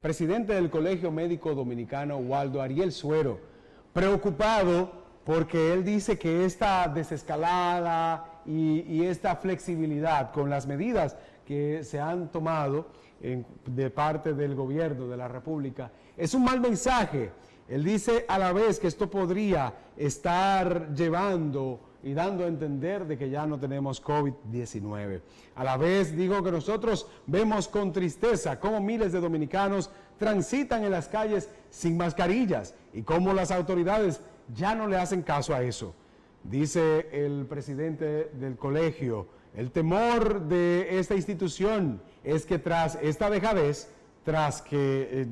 presidente del Colegio Médico Dominicano, Waldo Ariel Suero, preocupado porque él dice que esta desescalada y esta flexibilidad con las medidas que se han tomado de parte del gobierno de la República es un mal mensaje. Él dice a la vez que esto podría estar llevando y dando a entender de que ya no tenemos COVID-19. A la vez digo que nosotros vemos con tristeza cómo miles de dominicanos transitan en las calles sin mascarillas y cómo las autoridades ya no le hacen caso a eso. Dice el presidente del colegio, el temor de esta institución es que tras esta dejadez, tras que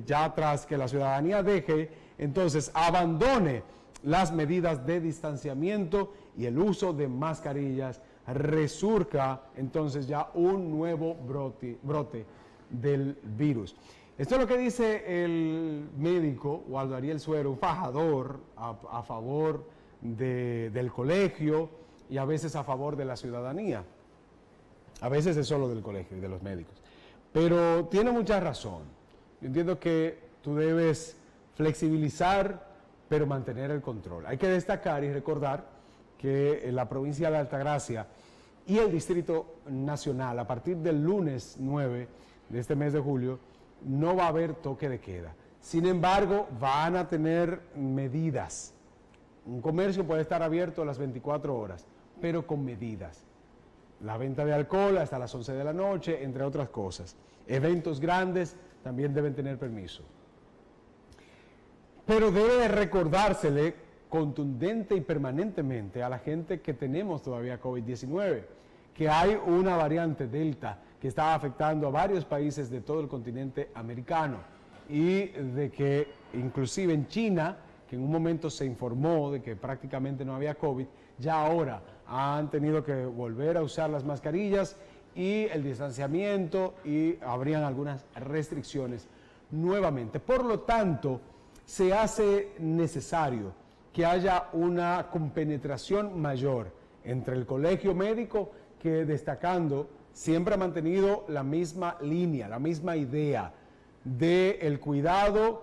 la ciudadanía deje, entonces abandone las medidas de distanciamiento y el uso de mascarillas, resurca entonces ya un nuevo brote del virus. Esto es lo que dice el médico Waldo Ariel Suero, un fajador a favor del colegio y a veces a favor de la ciudadanía. A veces es solo del colegio y de los médicos. Pero tiene mucha razón. Yo entiendo que tú debes flexibilizar, pero mantener el control. Hay que destacar y recordar que en la provincia de Altagracia y el Distrito Nacional, a partir del lunes 9 de este mes de julio, no va a haber toque de queda. Sin embargo, van a tener medidas. Un comercio puede estar abierto a las 24 horas, pero con medidas. La venta de alcohol hasta las 11 de la noche, entre otras cosas. Eventos grandes también deben tener permiso. Pero debe recordársele contundente y permanentemente a la gente que tenemos todavía COVID-19, que hay una variante Delta que está afectando a varios países de todo el continente americano y de que inclusive en China, que en un momento se informó de que prácticamente no había COVID, ya ahora han tenido que volver a usar las mascarillas y el distanciamiento y habrían algunas restricciones nuevamente. Por lo tanto, se hace necesario que haya una compenetración mayor entre el colegio médico, que destacando siempre ha mantenido la misma línea, la misma idea del cuidado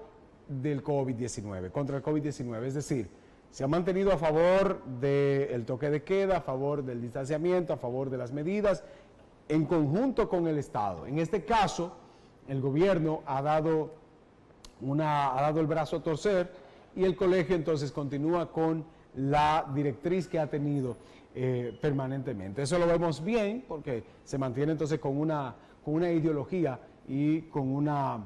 del COVID-19, contra el COVID-19. Es decir, se ha mantenido a favor del toque de queda, a favor del distanciamiento, a favor de las medidas, en conjunto con el Estado. En este caso, el gobierno ha dado el brazo a torcer y el colegio entonces continúa con la directriz que ha tenido permanentemente. Eso lo vemos bien porque se mantiene entonces con una ideología y con una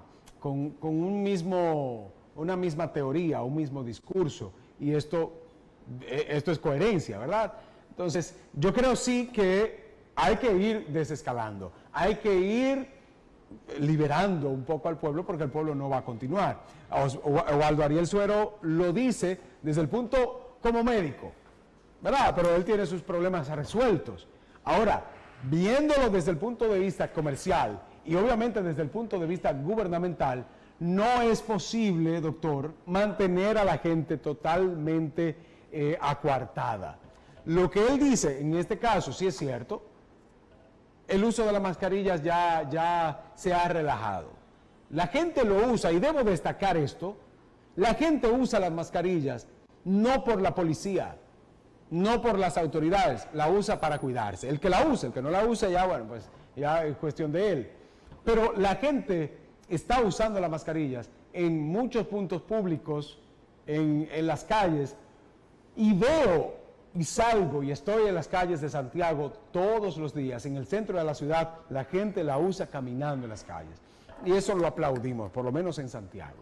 misma teoría, un mismo discurso, y esto es coherencia, ¿verdad? Entonces yo creo sí que hay que ir desescalando, hay que ir liberando un poco al pueblo, porque el pueblo no va a continuar. Waldo Ariel Suero lo dice desde el punto como médico, ¿verdad? Pero él tiene sus problemas resueltos. Ahora, viéndolo desde el punto de vista comercial y obviamente desde el punto de vista gubernamental, no es posible, doctor, mantener a la gente totalmente acuartada. Lo que él dice, en este caso, sí es cierto. El uso de las mascarillas ya se ha relajado. La gente lo usa, y debo destacar esto, la gente usa las mascarillas no por la policía, no por las autoridades, la usa para cuidarse. El que la usa, el que no la usa, ya bueno, pues ya es cuestión de él. Pero la gente está usando las mascarillas en muchos puntos públicos, en las calles, y veo y salgo y estoy en las calles de Santiago todos los días, en el centro de la ciudad, la gente la usa caminando en las calles. Y eso lo aplaudimos, por lo menos en Santiago.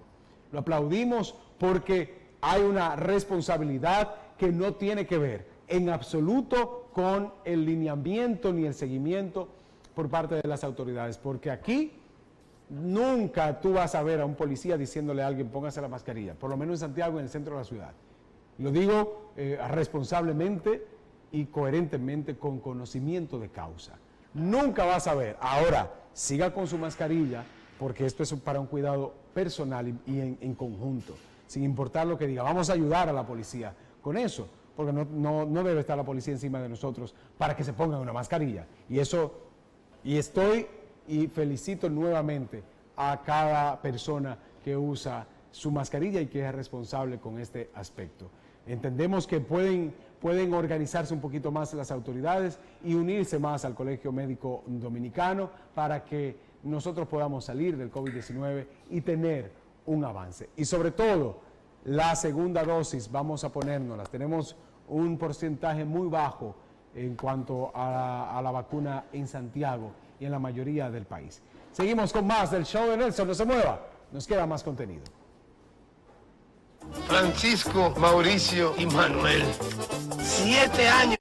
Lo aplaudimos porque hay una responsabilidad que no tiene que ver en absoluto con el lineamiento ni el seguimiento por parte de las autoridades. Porque aquí nunca tú vas a ver a un policía diciéndole a alguien póngase la mascarilla, por lo menos en Santiago, en el centro de la ciudad. Lo digo responsablemente y coherentemente con conocimiento de causa. Nunca vas a ver. Ahora, siga con su mascarilla, porque esto es para un cuidado personal y en conjunto, sin importar lo que diga. Vamos a ayudar a la policía con eso, porque no debe estar la policía encima de nosotros para que se pongan una mascarilla. Y felicito nuevamente a cada persona que usa su mascarilla y que es responsable con este aspecto. Entendemos que pueden organizarse un poquito más las autoridades y unirse más al Colegio Médico Dominicano para que nosotros podamos salir del COVID-19 y tener un avance. Y sobre todo, la segunda dosis, vamos a ponérnoslas. Tenemos un porcentaje muy bajo en cuanto a la vacuna en Santiago y en la mayoría del país. Seguimos con más del Show de Nelson. No se mueva, nos queda más contenido. Francisco, Mauricio y Manuel, 7 años.